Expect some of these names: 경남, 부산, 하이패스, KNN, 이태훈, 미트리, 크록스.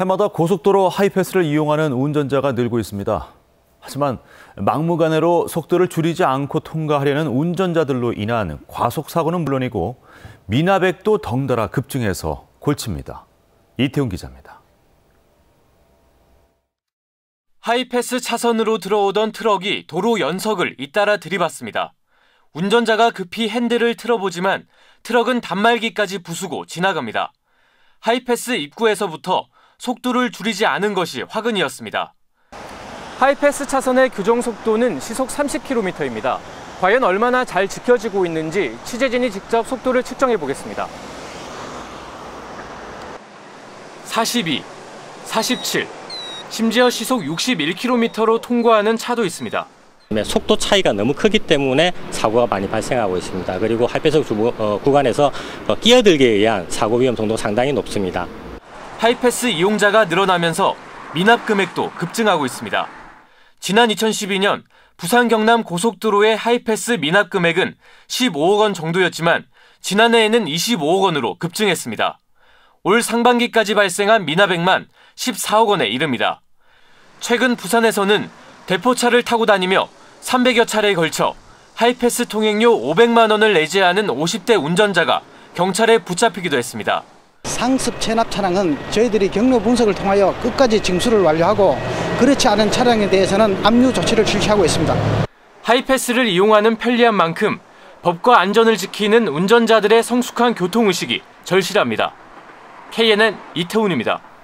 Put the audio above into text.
해마다 고속도로 하이패스를 이용하는 운전자가 늘고 있습니다. 하지만 막무가내로 속도를 줄이지 않고 통과하려는 운전자들로 인한 과속사고는 물론이고 미납액도 덩달아 급증해서 골칩니다. 이태훈 기자입니다. 하이패스 차선으로 들어오던 트럭이 도로 연석을 잇따라 들이받습니다. 운전자가 급히 핸들을 틀어보지만 트럭은 단말기까지 부수고 지나갑니다. 하이패스 입구에서부터 속도를 줄이지 않은 것이 화근이었습니다. 하이패스 차선의 규정 속도는 시속 30km입니다. 과연 얼마나 잘 지켜지고 있는지 취재진이 직접 속도를 측정해 보겠습니다. 42, 47, 심지어 시속 61km로 통과하는 차도 있습니다. 속도 차이가 너무 크기 때문에 사고가 많이 발생하고 있습니다. 그리고 하이패스 구간에서 끼어들기에 의한 사고 위험 정도 상당히 높습니다. 하이패스 이용자가 늘어나면서 미납 금액도 급증하고 있습니다. 지난 2012년 부산 경남 고속도로의 하이패스 미납 금액은 15억 원 정도였지만 지난해에는 25억 원으로 급증했습니다. 올 상반기까지 발생한 미납액만 14억 원에 이릅니다. 최근 부산에서는 대포차를 타고 다니며 300여 차례에 걸쳐 하이패스 통행료 500만 원을 내지 않은 50대 운전자가 경찰에 붙잡히기도 했습니다. 상습 체납 차량은 저희들이 경로 분석을 통하여 끝까지 징수를 완료하고 그렇지 않은 차량에 대해서는 압류 조치를 실시하고 있습니다. 하이패스를 이용하는 편리한 만큼 법과 안전을 지키는 운전자들의 성숙한 교통의식이 절실합니다. KNN 이태훈입니다.